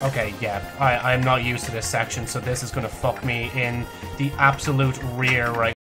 Okay, yeah, I'm not used to this section, so this is gonna fuck me in the absolute rear right now.